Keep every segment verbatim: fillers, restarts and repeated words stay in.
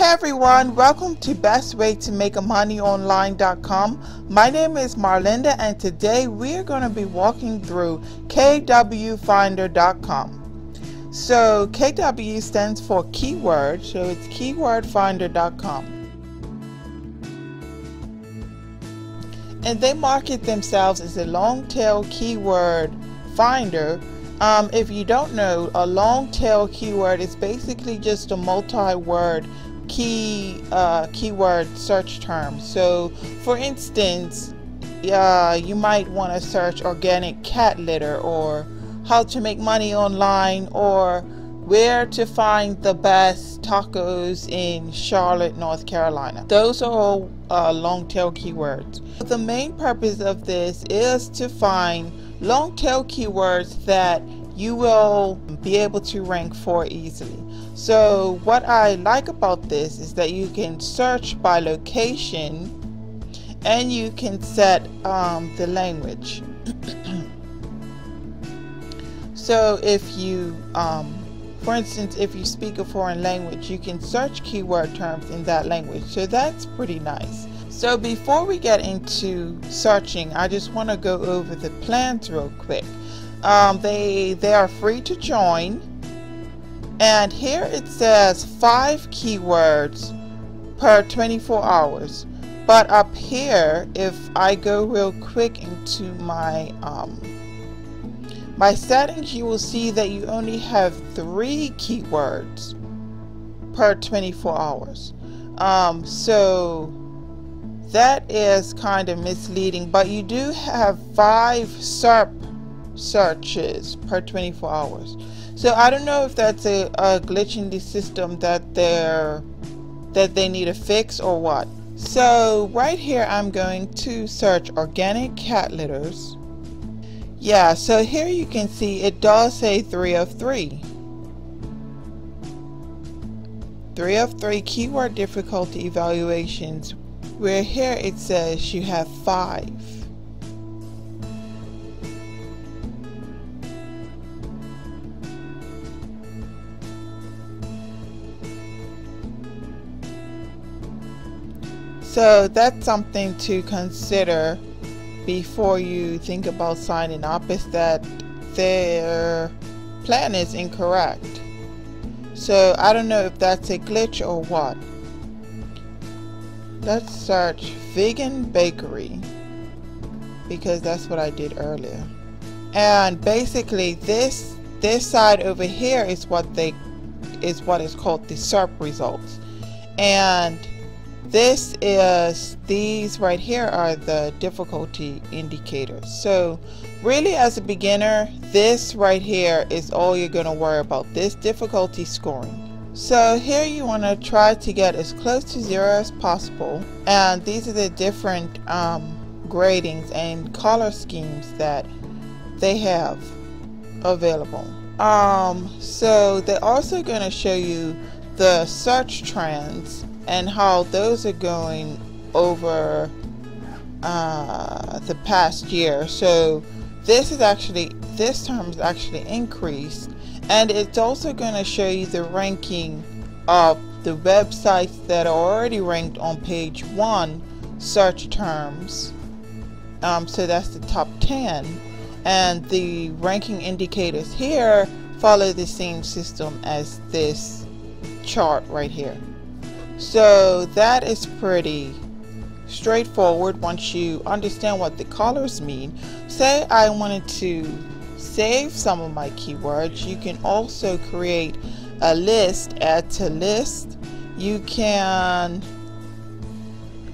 Hey everyone, welcome to Best Way to Make Money Online dot com. My name is Marlinda and today we're going to be walking through K W Finder dot com. So K W stands for keyword, so it's keyword finder dot com. And they market themselves as a long tail keyword finder. Um, if you don't know, a long tail keyword is basically just a multi-word key uh, keyword search term. So for instance, uh, you might want to search organic cat litter, or how to make money online, or where to find the best tacos in Charlotte, North Carolina. Those are all uh, long tail keywords. The main purpose of this is to find long tail keywords that you will be able to rank for easily. So what I like about this is that you can search by location and you can set um, the language. So if you, um, for instance, if you speak a foreign language, you can search keyword terms in that language. So that's pretty nice. So before we get into searching, I just want to go over the plans real quick. Um, they, they are free to join, and here it says five keywords per twenty-four hours, but up here if I go real quick into my um, my settings, you will see that you only have three keywords per twenty-four hours, um, so that is kind of misleading, but you do have five S E R P searches per twenty-four hours. So I don't know if that's a, a glitch in the system that they're that they need a fix or what. So right here I'm going to search organic cat litters. Yeah, so here you can see it does say three of three three of three keyword difficulty evaluations, where here it says you have five. So that's something to consider before you think about signing up, is that their plan is incorrect. So I don't know if that's a glitch or what. Let's search vegan bakery, because that's what I did earlier. And basically this this side over here is what they is what is called the S E R P results. And this is, these right here are the difficulty indicators. So really, as a beginner, this right here is all you're going to worry about, this difficulty scoring. So here you want to try to get as close to zero as possible, and these are the different um, gradings and color schemes that they have available. Um, so they're also going to show you the search trends and how those are going over uh, the past year. So this is actually, this term is actually increased, and it's also going to show you the ranking of the websites that are already ranked on page one search terms. Um, so that's the top ten, and the ranking indicators here follow the same system as this chart right here. So that is pretty straightforward once you understand what the colors mean. Say I wanted to save some of my keywords, you can also create a list, add to list. You can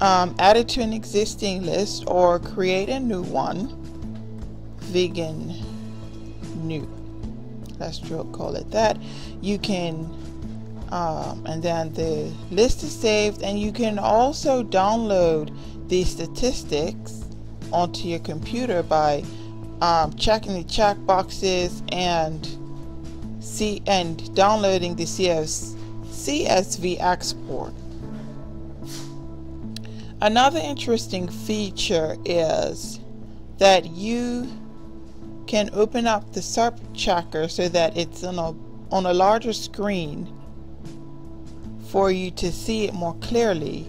um, add it to an existing list or create a new one. Vegan new, let's call it that. You can Um, and then the list is saved, and you can also download the statistics onto your computer by um, checking the check boxes and see and downloading the C S C S V export. Another interesting feature is that you can open up the S E R P checker so that it's on a on a larger screen for you to see it more clearly.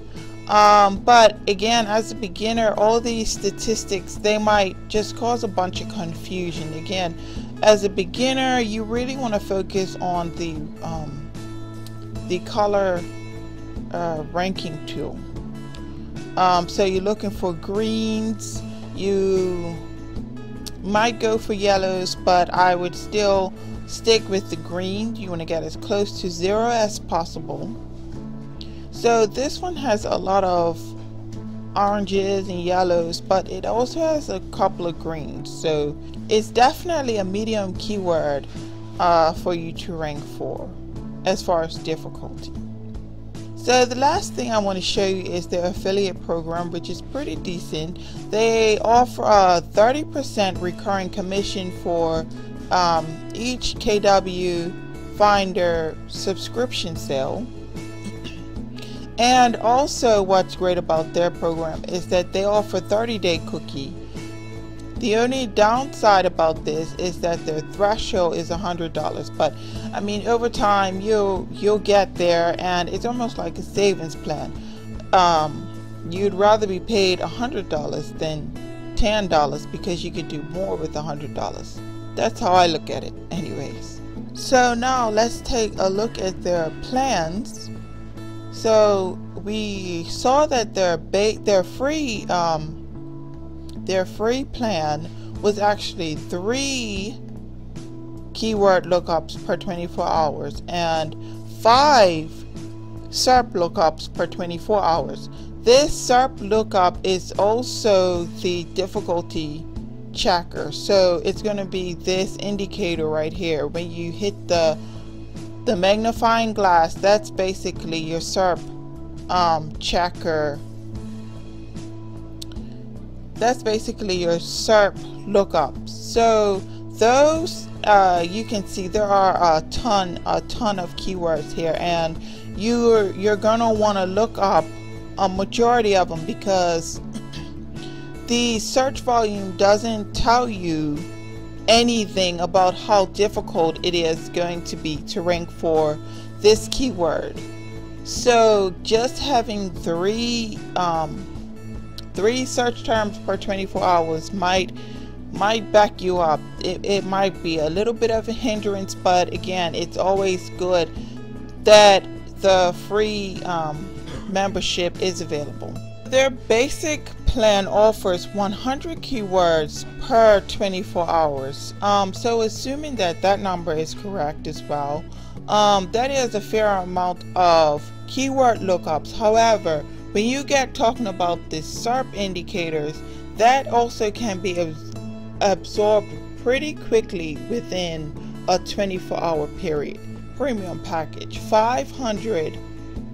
Um, but again, as a beginner, all these statistics, they might just cause a bunch of confusion. Again, as a beginner, you really want to focus on the um, the color uh, ranking tool. Um, so you're looking for greens. You might go for yellows, but I would still stick with the green. You want to get as close to zero as possible. So this one has a lot of oranges and yellows, but it also has a couple of greens, so it's definitely a medium keyword uh, for you to rank for as far as difficulty. So the last thing I want to show you is their affiliate program, which is pretty decent. They offer a thirty percent recurring commission for um, each KWFinder subscription sale. And also, what's great about their program is that they offer thirty day cookie. The only downside about this is that their threshold is one hundred dollars, but I mean, over time you'll you'll get there, and it's almost like a savings plan. Um, you'd rather be paid one hundred dollars than ten dollars because you could do more with one hundred dollars. That's how I look at it anyways. So now let's take a look at their plans. So we saw that their ba their free um, their free plan was actually three keyword lookups per twenty-four hours and five SERP lookups per twenty-four hours. This SERP lookup is also the difficulty checker, so it's going to be this indicator right here. When you hit the The magnifying glass, that's basically your SERP um, checker. That's basically your SERP lookups. So those, uh, you can see there are a ton, a ton of keywords here, and you're you're gonna want to look up a majority of them because the search volume doesn't tell you anything about how difficult it is going to be to rank for this keyword. So just having three um, three search terms per twenty-four hours might might back you up. It, it might be a little bit of a hindrance, but again, it's always good that the free um, membership is available. Their basic plan offers one hundred keywords per twenty-four hours. Um, so assuming that that number is correct as well, um, that is a fair amount of keyword lookups. However, when you get talking about the SERP indicators, that also can be ab absorbed pretty quickly within a twenty-four hour period. Premium package, five hundred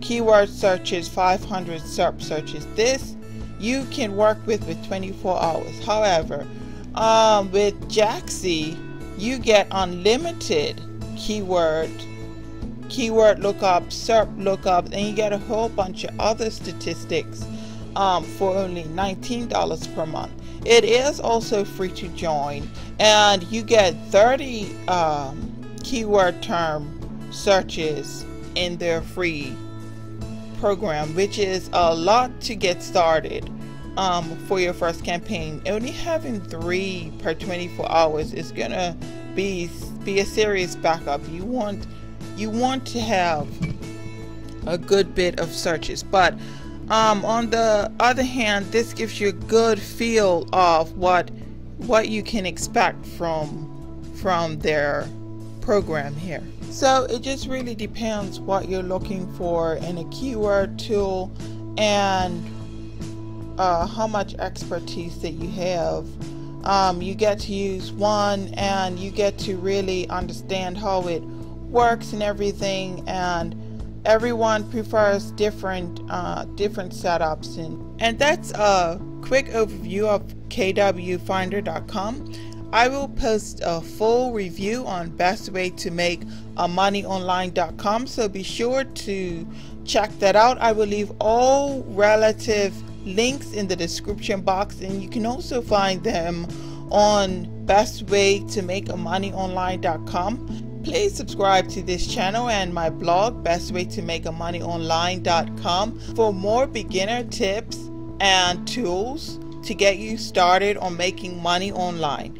keyword searches, five hundred SERP searches. This you can work with with twenty-four hours. However, um, with Jaaxy, you get unlimited keyword keyword lookups, SERP lookups, and you get a whole bunch of other statistics um, for only nineteen dollars per month. It is also free to join, and you get thirty um, keyword term searches in their free program, which is a lot to get started um, for your first campaign. Only having three per twenty-four hours is gonna be be a serious backup. You want you want to have a good bit of searches, but um, on the other hand, this gives you a good feel of what what you can expect from from their program here. So it just really depends what you're looking for in a keyword tool and uh, how much expertise that you have. Um, you get to use one and you get to really understand how it works and everything, and everyone prefers different uh, different setups. And, and that's a quick overview of K W Finder dot com. I will post a full review on best way to make a money online dot com, so be sure to check that out. I will leave all relative links in the description box, and you can also find them on best way to make a money online dot com. Please subscribe to this channel and my blog, best way to make a money online dot com, for more beginner tips and tools to get you started on making money online.